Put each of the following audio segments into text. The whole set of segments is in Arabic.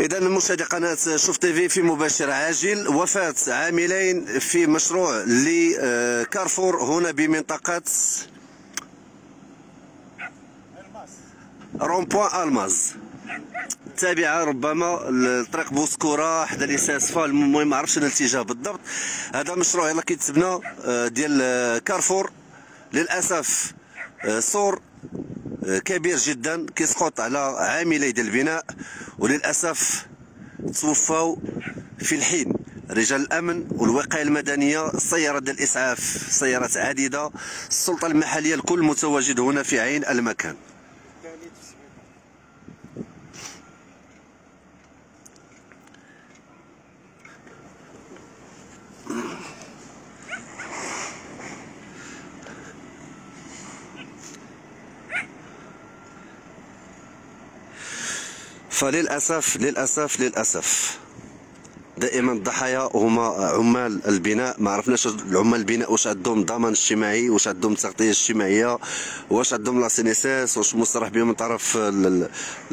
إذا مشاهدي قناة شوف تيفي في مباشر عاجل، وفاة عاملين في مشروع لكارفور هنا بمنطقة رونبوان ألماز تابعة ربما لطريق بوسكورة حدا الإساسفة، المهم معرفتش أنا الاتجاه بالضبط. هذا مشروع يلاه كيتبنى ديال كارفور، للأسف سور كبير جدا كيسقط على عاملي ديال البناء، وللأسف توفوا في الحين رجال الأمن والوقاية المدنية، السيارة ديال الإسعاف، سيارات عديدة، السلطة المحلية، الكل متواجد هنا في عين المكان. فللأسف للأسف للأسف دائما الضحايا هما عمال البناء. ما عرفناش العمال البناء واش عندهم ضمان اجتماعي، واش عندهم التغطية الاجتماعية، واش عندهم لاسينيساس، واش مصرح بهم من طرف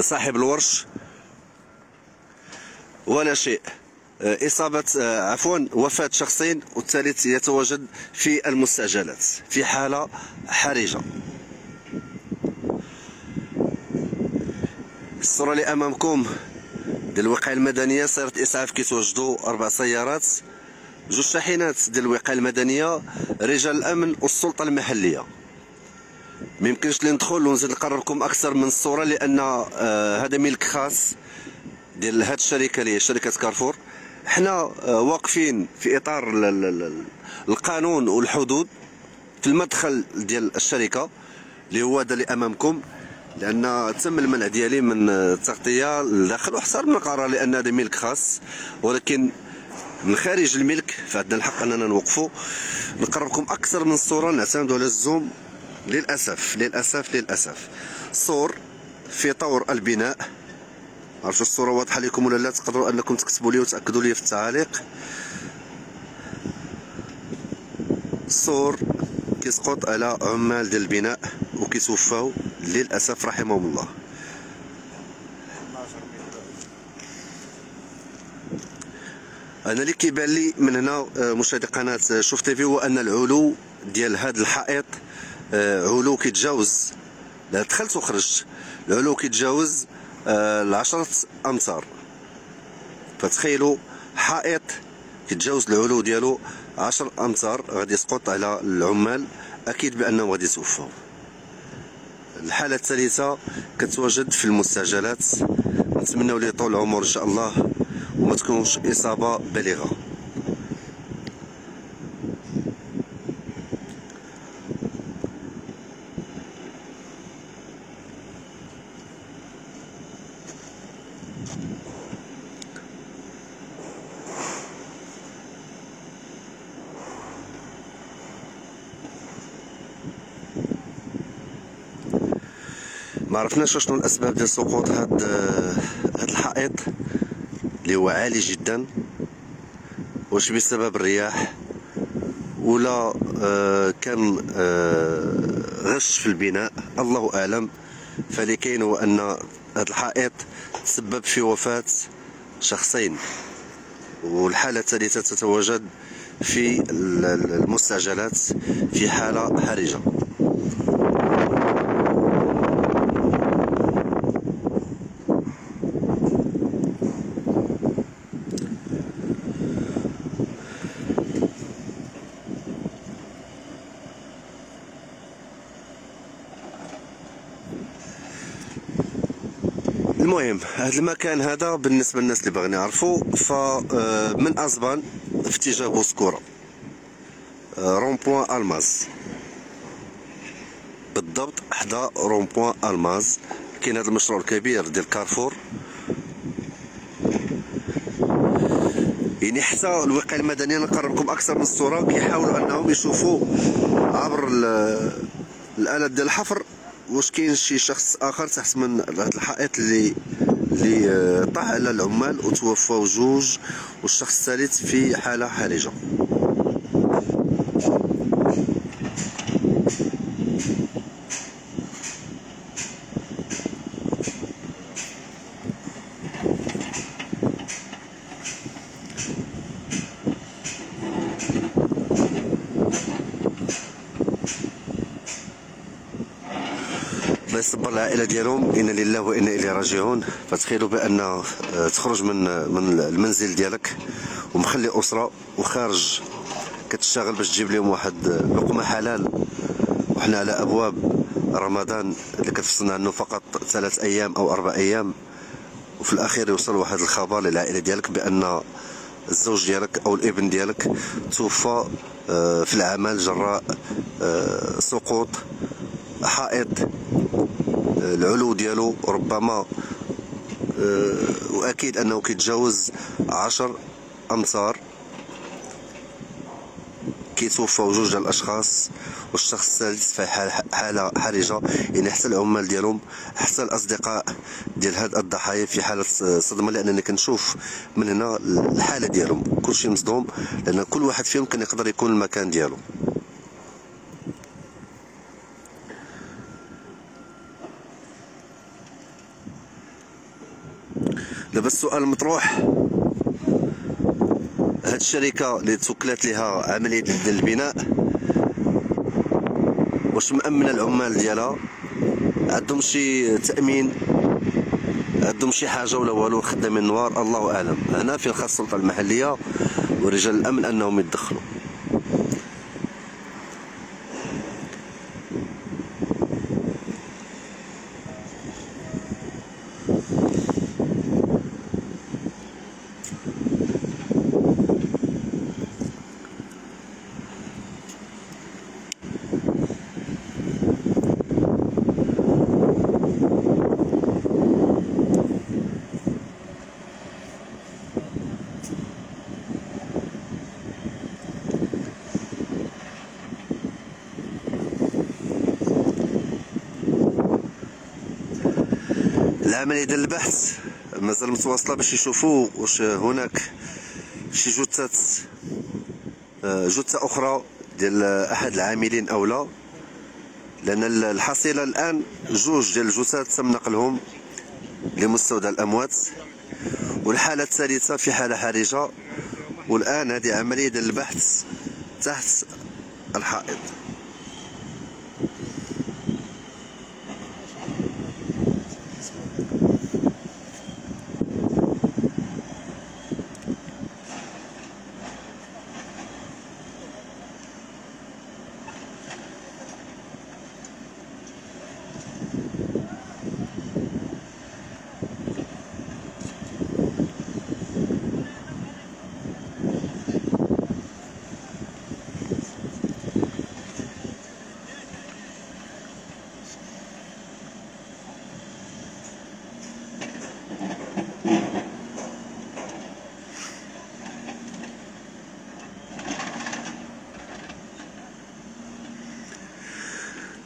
صاحب الورش ولا شيء. إصابة عفوا وفاة شخصين، والثالث يتواجد في المستعجلات في حالة حرجة. الصورة اللي أمامكم ديال الوقاية المدنية، سيارة الإسعاف كيتواجدوا 4 سيارات، 2 شاحنات ديال الوقاية المدنية، رجال الأمن والسلطة المحلية. ميمكنش لي ندخل ونزيد نقرب لكم أكثر من الصورة، لأن هذا ملك خاص ديال هاد الشركة اللي هي شركة كارفور. حنا واقفين في إطار القانون والحدود في المدخل ديال الشركة اللي هو هذا اللي أمامكم، لأن تم المنع ديالي من التغطية لداخل وحصرنا القرار لأن هذا ملك خاص، ولكن من خارج الملك فعندنا الحق أننا نوقفو. نقربكم أكثر من الصورة، نعتمدو على الزوم. للأسف للأسف للأسف سور في طور البناء. معرفتش الصورة واضحة لكم ولا لا، تقدروا أنكم تكتبوا لي وتأكدوا لي في التعاليق. سور كيسقط على عمال ديال البناء وكيتوفاو للأسف رحمهم الله. أنا اللي كيبان لي من هنا مشاهدي قناة شوف تيفي هو أن العلو ديال هذا الحائط علو كيتجاوز، لا دخلت وخرجت، العلو كيتجاوز 10 أمتار. فتخيلوا حائط كيتجاوز العلو ديالو 10 أمتار غادي يسقط على العمال، أكيد بأنهم غادي يتوفاو. الحالة الثالثة كتواجد في المستعجلات، نتمنوا ليه طول العمر إن شاء الله وما تكونش إصابة بالغة. ما عرفناش شنو الاسباب ديال سقوط هاد الحائط اللي هو عالي جدا، واش بسبب الرياح ولا كان غش في البناء، الله اعلم. فاللي كاين هو ان هاد الحائط تسبب في وفاة شخصين، والحالة الثالثة تتواجد في المستعجلات في حالة حرجة. المهم هذا المكان هذا بالنسبه للناس اللي باغيين يعرفوا، فمن أزبان في اتجاه بوسكوره رونبوان ألماز، بالضبط حدا رونبوان ألماز كاين هذا المشروع الكبير ديال كارفور. يعني حتى الوقايه المدنيه نقرب لكم اكثر من الصوره، كيحاولوا انهم يشوفوا عبر الآلة ديال الحفر واش كاين شي شخص اخر تحت من هذا الحائط اللي طاح على العمال وتوفاو 2، والشخص الثالث في حاله حرجه. صبر العائله ديالهم. انا لله وانا اليه راجعون. فتخيلوا بان تخرج من المنزل ديالك ومخلي اسره وخارج كتشتغل باش تجيب لهم واحد لقمه حلال، وحنا على ابواب رمضان اللي كتفصلنا عنه فقط 3 ايام او 4 ايام، وفي الاخير يوصل واحد الخبر للعائله ديالك بان الزوج ديالك او الابن ديالك توفى في العمل جراء سقوط حائط العلو ديالو، ربما واكيد انه كيتجاوز 10 امتار. كيتوفاو 2 ديال الاشخاص والشخص الثالث في حاله حرجه، يعني حتى العمال ديالهم حتى الاصدقاء ديال هاد الضحايا في حاله صدمه، لانني كنشوف من هنا الحاله ديالهم كلشي مصدوم، لان كل واحد فيهم كان يقدر يكون المكان ديالو. دابا السؤال المطروح، هاد الشركة اللي تسكلات لها عملية البناء واش مأمنة العمال ديالها؟ عندهم شي تأمين؟ عندهم شي حاجة ولا والو؟ خدامين نوار؟ الله أعلم. هنا فين خاص السلطة المحلية ورجال الأمن أنهم يتدخلوا. العملية ديال البحث مازال متواصلة باش يشوفوا واش هناك شي جثة أخرى ديال أحد العاملين أو لا، لأن الحصيلة الآن 2 ديال الجثث تم نقلهم لمستودع الأموات، والحالة الثالثة في حالة حرجة، والآن هذه عملية ديال البحث تحت الحائط.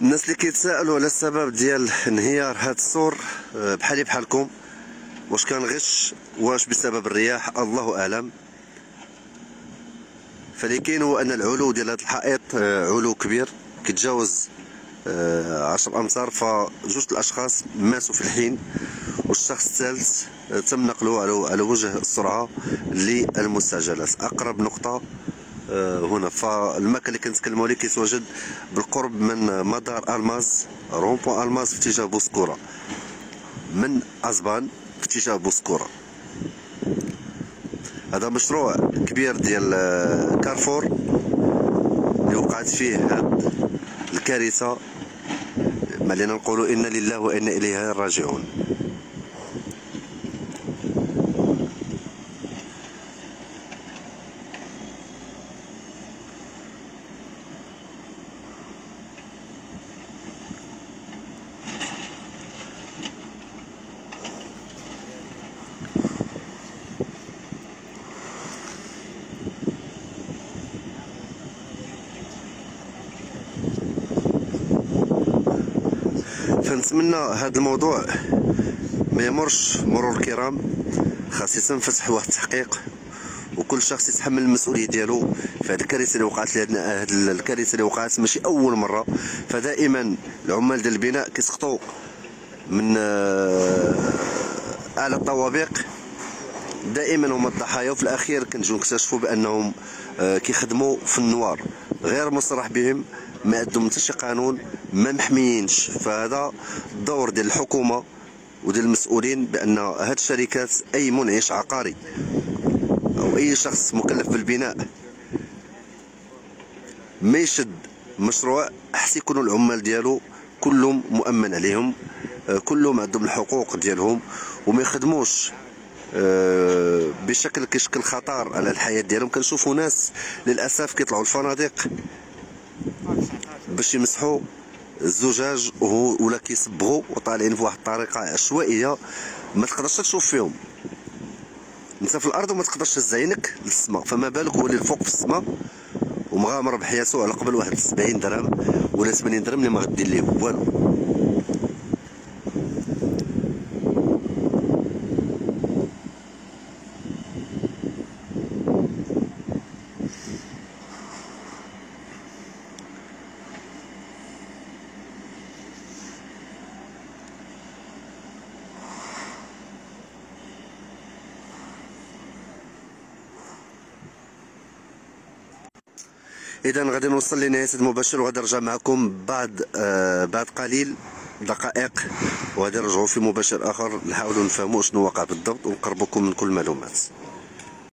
الناس اللي كيتسائلوا على السبب ديال انهيار هذا السور بحالي بحالكم، واش كان غش، واش بسبب الرياح، الله اعلم. فاللي كاين هو ان العلو ديال هذا الحائط علو كبير كيتجاوز 10 امتار، فجوج الاشخاص ماتوا في الحين، والشخص الثالث تم نقله على وجه السرعه للمستعجلات اقرب نقطه هنا. فالمكان اللي كنتكلموا عليه كيتواجد بالقرب من مدار الماز، رومبو الماز في اتجاه بوسكوره، من ازبان في اتجاه بوسكوره. هذا مشروع كبير ديال كارفور اللي وقعت فيه هاد الكارثه، ما لينا نقولوا انا لله وانا اليه راجعون. فنتمنى هذا الموضوع ما يمرش مرور الكرام، خاص ينفتح واحد التحقيق وكل شخص يتحمل المسؤوليه ديالو في هذه الكارثه اللي وقعت لنا. هذه الكارثه اللي وقعت ماشي اول مره، فدائما العمال ديال البناء كيسقطوا من اعلى الطوابق، دائما هما الضحايا، وفي الاخير كنجيو نكتشفوا بانهم كيخدموا في النوار غير مصرح بهم، ما عندهم حتى شي قانون، ما محميينش. فهذا الدور ديال الحكومه وديال المسؤولين بان هاد الشركات اي منعش عقاري او اي شخص مكلف بالبناء ما يشد مشروع حتى يكونوا العمال ديالو كلهم مؤمن عليهم، كلهم عندهم الحقوق ديالهم، وما يخدموش بشكل كيشكل خطر على الحياه ديالهم. كنشوفوا ناس للاسف كيطلعوا الفنادق باش يمسحوا الزجاج ولا كيصبغوا وطالعين بواحد الطريقه عشوائيه ما تقدرش تشوف فيهم. انت في الارض وما تقدرش تهز عينك للسماء، فما بالك هو اللي الفوق في السماء ومغامر بحياته على قبل واحد 70 درهم ولا 80 درهم اللي ما غدير ليه والو. إذا غادي نوصل لنهاية المباشر وغادي نرجع معكم بعد قليل دقائق، وغادي نرجعوا في مباشر آخر نحاولوا نفهموا شنو واقع بالضبط ونقربوكم من كل المعلومات.